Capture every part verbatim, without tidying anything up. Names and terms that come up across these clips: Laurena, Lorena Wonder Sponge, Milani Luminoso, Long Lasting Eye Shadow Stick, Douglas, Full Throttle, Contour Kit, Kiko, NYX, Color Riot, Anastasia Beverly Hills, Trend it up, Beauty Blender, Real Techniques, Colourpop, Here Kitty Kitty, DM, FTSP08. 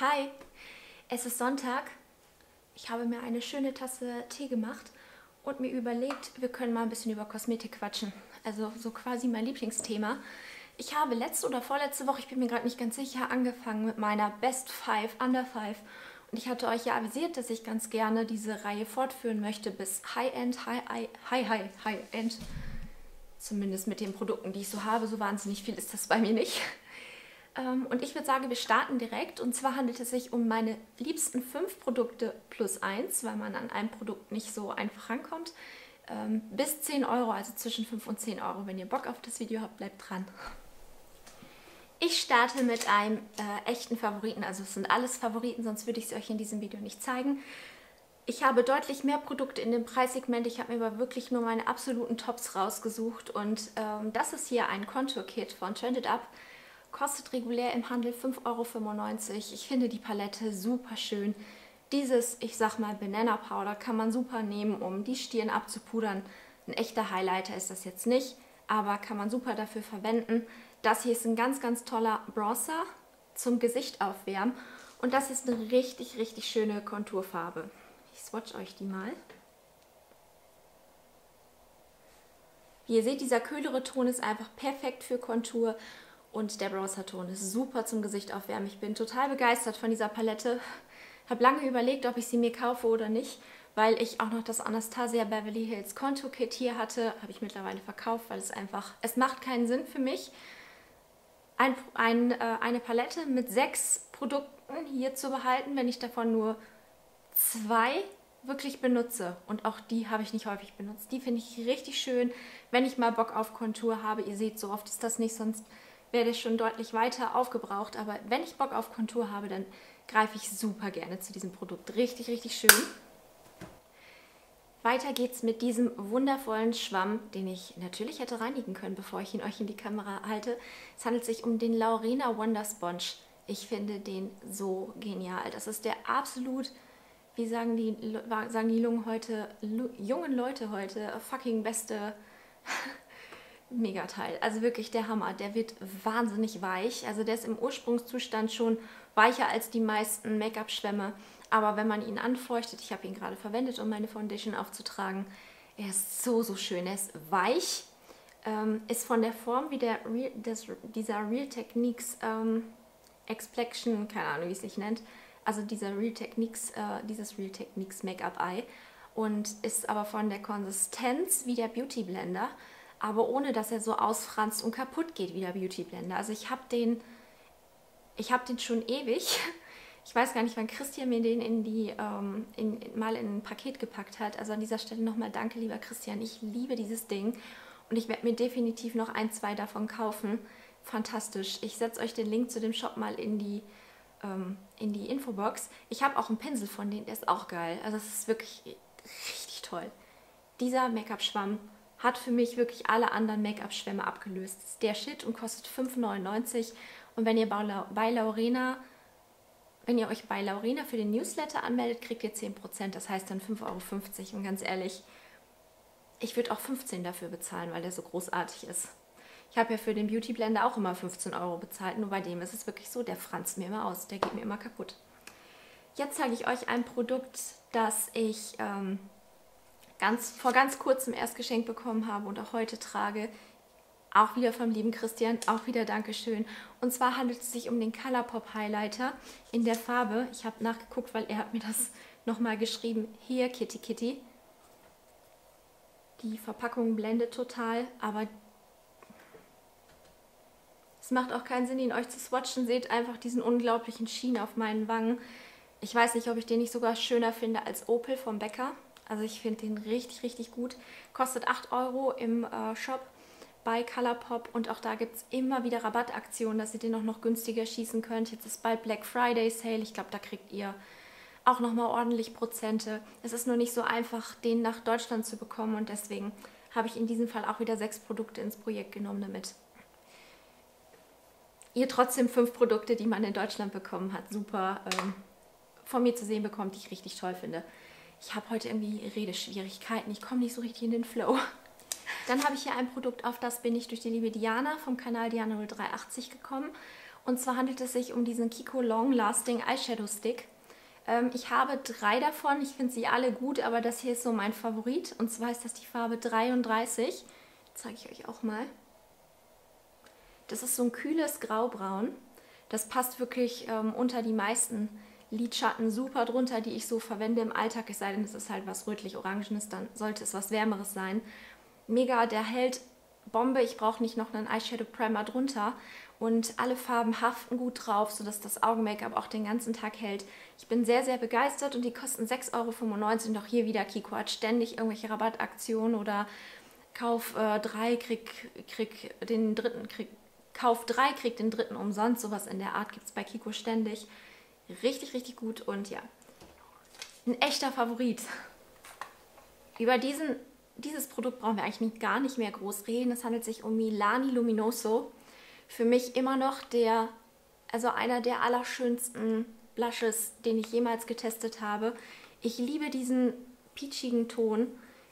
Hi, es ist Sonntag. Ich habe mir eine schöne Tasse Tee gemacht und mir überlegt, wir können mal ein bisschen über Kosmetik quatschen. Also so quasi mein Lieblingsthema. Ich habe letzte oder vorletzte Woche, ich bin mir gerade nicht ganz sicher, angefangen mit meiner Best Five, Under Five. Und ich hatte euch ja avisiert, dass ich ganz gerne diese Reihe fortführen möchte bis High-End, High-End, High-High, High-End. Zumindest mit den Produkten, die ich so habe. So wahnsinnig viel ist das bei mir nicht. Und ich würde sagen, wir starten direkt. Und zwar handelt es sich um meine liebsten fünf Produkte plus eins, weil man an einem Produkt nicht so einfach rankommt. Bis zehn Euro, also zwischen fünf und zehn Euro. Wenn ihr Bock auf das Video habt, bleibt dran. Ich starte mit einem äh, echten Favoriten. Also es sind alles Favoriten, sonst würde ich es euch in diesem Video nicht zeigen. Ich habe deutlich mehr Produkte in dem Preissegment. Ich habe mir aber wirklich nur meine absoluten Tops rausgesucht. Und ähm, das ist hier ein Contour-Kit von Trend it up. Kostet regulär im Handel fünf Euro fünfundneunzig. Ich finde die Palette super schön. Dieses, ich sag mal, Banana Powder kann man super nehmen, um die Stirn abzupudern. Ein echter Highlighter ist das jetzt nicht, aber kann man super dafür verwenden. Das hier ist ein ganz, ganz toller Bronzer zum Gesicht aufwärmen. Und das ist eine richtig, richtig schöne Konturfarbe. Ich swatch euch die mal. Wie ihr seht, dieser kühlere Ton ist einfach perfekt für Kontur. Und der Bronzerton ist super zum Gesicht aufwärmen. Ich bin total begeistert von dieser Palette. Habe lange überlegt, ob ich sie mir kaufe oder nicht, weil ich auch noch das Anastasia Beverly Hills Contour Kit hier hatte. Habe ich mittlerweile verkauft, weil es einfach, es macht keinen Sinn für mich, ein, ein, äh, eine Palette mit sechs Produkten hier zu behalten, wenn ich davon nur zwei wirklich benutze. Und auch die habe ich nicht häufig benutzt. Die finde ich richtig schön, wenn ich mal Bock auf Kontur habe. Ihr seht, so oft ist das nicht, sonst werde ich schon deutlich weiter aufgebraucht, aber wenn ich Bock auf Kontur habe, dann greife ich super gerne zu diesem Produkt. Richtig, richtig schön. Weiter geht's mit diesem wundervollen Schwamm, den ich natürlich hätte reinigen können, bevor ich ihn euch in die Kamera halte. Es handelt sich um den Lorena Wonder Sponge. Ich finde den so genial. Das ist der absolut, wie sagen die, sagen die Jungen heute, jungen Leute heute, fucking beste... Megateil. Also wirklich der Hammer. Der wird wahnsinnig weich. Also der ist im Ursprungszustand schon weicher als die meisten Make-up-Schwämme. Aber wenn man ihn anfeuchtet, ich habe ihn gerade verwendet, um meine Foundation aufzutragen, er ist so, so schön. Er ist weich, ähm, ist von der Form wie der Real, des, dieser Real Techniques ähm, Explexion, keine Ahnung, wie es sich nennt, also dieser Real Techniques, äh, dieses Real Techniques Make-up-Eye und ist aber von der Konsistenz wie der Beauty Blender, aber ohne, dass er so ausfranst und kaputt geht wie der Beauty Blender. Also ich habe den, ich habe den schon ewig. Ich weiß gar nicht, wann Christian mir den in die, ähm, in, in, mal in ein Paket gepackt hat. Also an dieser Stelle nochmal danke, lieber Christian. Ich liebe dieses Ding und ich werde mir definitiv noch ein, zwei davon kaufen. Fantastisch. Ich setze euch den Link zu dem Shop mal in die, ähm, in die Infobox. Ich habe auch einen Pinsel von denen, der ist auch geil. Also das ist wirklich richtig toll. Dieser Make-up-Schwamm hat für mich wirklich alle anderen Make-up-Schwämme abgelöst. Das ist der Shit und kostet fünf neunundneunzig. Und wenn ihr bei Lorena, wenn ihr euch bei Lorena für den Newsletter anmeldet, kriegt ihr zehn Prozent. Das heißt dann fünf Euro fünfzig. Und ganz ehrlich, ich würde auch fünfzehn dafür bezahlen, weil der so großartig ist. Ich habe ja für den Beauty Blender auch immer fünfzehn Euro bezahlt. Nur bei dem ist es wirklich so, der franzt mir immer aus. Der geht mir immer kaputt. Jetzt zeige ich euch ein Produkt, das ich... Ähm, Ganz, vor ganz kurzem erst geschenkt bekommen habe und auch heute trage, auch wieder vom lieben Christian, auch wieder Dankeschön. Und zwar handelt es sich um den Colourpop Highlighter in der Farbe, ich habe nachgeguckt, weil er hat mir das nochmal geschrieben, Here Kitty Kitty. Die Verpackung blendet total, aber es macht auch keinen Sinn, ihn euch zu swatchen. Seht einfach diesen unglaublichen Sheen auf meinen Wangen. Ich weiß nicht, ob ich den nicht sogar schöner finde als Opel vom Bäcker. Also ich finde den richtig, richtig gut. Kostet acht Euro im äh, Shop bei Colourpop und auch da gibt es immer wieder Rabattaktionen, dass ihr den auch noch günstiger schießen könnt. Jetzt ist bald Black Friday Sale. Ich glaube, da kriegt ihr auch nochmal ordentlich Prozente. Es ist nur nicht so einfach, den nach Deutschland zu bekommen und deswegen habe ich in diesem Fall auch wieder sechs Produkte ins Projekt genommen damit. Ihr trotzdem fünf Produkte, die man in Deutschland bekommen hat. Super ähm, von mir zu sehen bekommt, die ich richtig toll finde. Ich habe heute irgendwie Redeschwierigkeiten, ich komme nicht so richtig in den Flow. Dann habe ich hier ein Produkt, auf das bin ich durch die liebe Diana vom Kanal Diana null drei acht null gekommen. Und zwar handelt es sich um diesen Kiko Long Lasting Eyeshadow Stick. Ähm, ich habe drei davon, ich finde sie alle gut, aber das hier ist so mein Favorit. Und zwar ist das die Farbe dreiunddreißig. Zeige ich euch auch mal. Das ist so ein kühles Graubraun. Das passt wirklich ähm, unter die meisten Lidschatten super drunter, die ich so verwende im Alltag. Es sei denn, es ist halt was rötlich-orangenes, dann sollte es was Wärmeres sein. Mega, der hält Bombe. Ich brauche nicht noch einen Eyeshadow Primer drunter. Und alle Farben haften gut drauf, sodass das Augen-Make-up auch den ganzen Tag hält. Ich bin sehr, sehr begeistert und die kosten sechs Euro fünfundneunzig. Doch hier wieder, Kiko hat ständig irgendwelche Rabattaktionen oder Kauf drei, äh, krieg, krieg den dritten, krieg, Kauf drei, krieg den dritten umsonst. Sowas in der Art gibt es bei Kiko ständig. Richtig, richtig gut und ja, ein echter Favorit. Über diesen, dieses Produkt brauchen wir eigentlich gar nicht mehr groß reden. Es handelt sich um Milani Luminoso. Für mich immer noch der, also einer der allerschönsten Blushes, den ich jemals getestet habe. Ich liebe diesen peachigen Ton.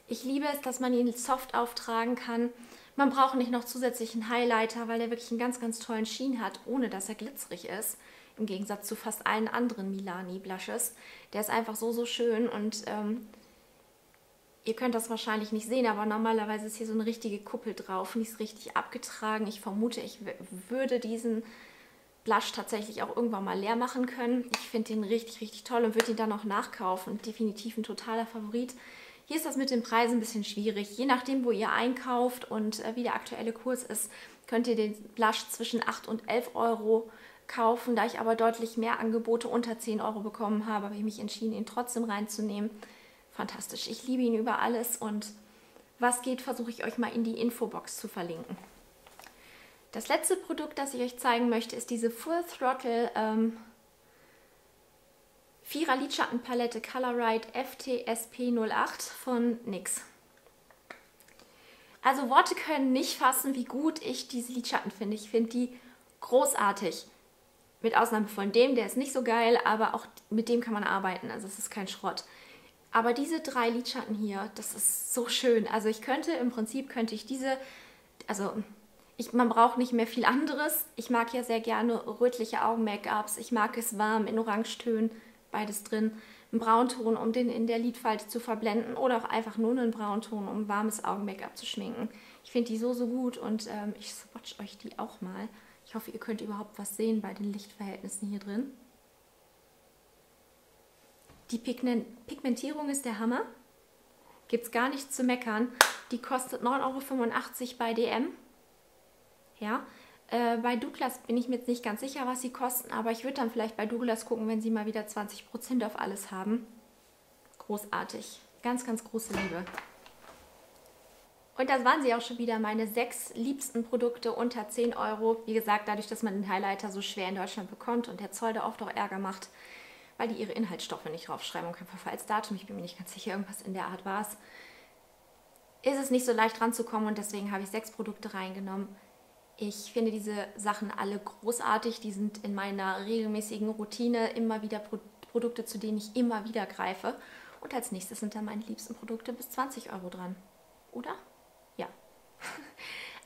Ich liebe es, dass man ihn soft auftragen kann. Man braucht nicht noch zusätzlichen Highlighter, weil er wirklich einen ganz, ganz tollen Sheen hat, ohne dass er glitzerig ist. Im Gegensatz zu fast allen anderen Milani-Blushes. Der ist einfach so, so schön und ähm, ihr könnt das wahrscheinlich nicht sehen, aber normalerweise ist hier so eine richtige Kuppel drauf und die ist richtig abgetragen. Ich vermute, ich würde diesen Blush tatsächlich auch irgendwann mal leer machen können. Ich finde den richtig, richtig toll und würde ihn dann auch nachkaufen. Definitiv ein totaler Favorit. Hier ist das mit den Preisen ein bisschen schwierig. Je nachdem, wo ihr einkauft und äh, wie der aktuelle Kurs ist, könnt ihr den Blush zwischen acht und elf Euro kaufen, da ich aber deutlich mehr Angebote unter zehn Euro bekommen habe, habe ich mich entschieden, ihn trotzdem reinzunehmen. Fantastisch, ich liebe ihn über alles und was geht, versuche ich euch mal in die Infobox zu verlinken. Das letzte Produkt, das ich euch zeigen möchte, ist diese Full Throttle ähm, Vierer Lidschattenpalette Color Riot F T S P null acht von N Y X. Also Worte können nicht fassen, wie gut ich diese Lidschatten finde. Ich finde die großartig. Mit Ausnahme von dem, der ist nicht so geil, aber auch mit dem kann man arbeiten, also es ist kein Schrott. Aber diese drei Lidschatten hier, das ist so schön. Also ich könnte, im Prinzip könnte ich diese, also ich, man braucht nicht mehr viel anderes. Ich mag ja sehr gerne rötliche Augen-Make-ups, ich mag es warm, in Orangetönen, beides drin. Einen Braunton, um den in der Lidfalte zu verblenden oder auch einfach nur einen Braunton, um warmes Augen-Make-up zu schminken. Ich finde die so, so gut und ähm, ich swatch euch die auch mal. Ich hoffe, ihr könnt überhaupt was sehen bei den Lichtverhältnissen hier drin. Die Pigmentierung ist der Hammer. Gibt es gar nichts zu meckern. Die kostet neun Euro fünfundachtzig bei D M. Ja, äh, bei Douglas bin ich mir jetzt nicht ganz sicher, was sie kosten, aber ich würde dann vielleicht bei Douglas gucken, wenn sie mal wieder zwanzig Prozent auf alles haben. Großartig. Ganz, ganz große Liebe. Und das waren sie auch schon wieder, meine sechs liebsten Produkte unter zehn Euro. Wie gesagt, dadurch, dass man den Highlighter so schwer in Deutschland bekommt und der Zoll da oft auch Ärger macht, weil die ihre Inhaltsstoffe nicht draufschreiben und kein Verfallsdatum, ich bin mir nicht ganz sicher, irgendwas in der Art war es, ist es nicht so leicht ranzukommen und deswegen habe ich sechs Produkte reingenommen. Ich finde diese Sachen alle großartig, die sind in meiner regelmäßigen Routine immer wieder Pro- Produkte, zu denen ich immer wieder greife. Und als nächstes sind dann meine liebsten Produkte bis zwanzig Euro dran, oder? Ja.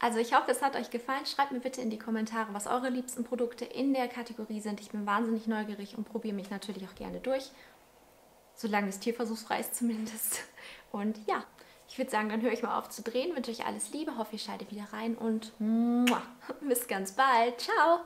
Also ich hoffe, es hat euch gefallen. Schreibt mir bitte in die Kommentare, was eure liebsten Produkte in der Kategorie sind. Ich bin wahnsinnig neugierig und probiere mich natürlich auch gerne durch. Solange es tierversuchsfrei ist zumindest. Und ja, ich würde sagen, dann höre ich mal auf zu drehen. Wünsche euch alles Liebe, hoffe, ihr schaltet wieder rein und muah, bis ganz bald. Ciao!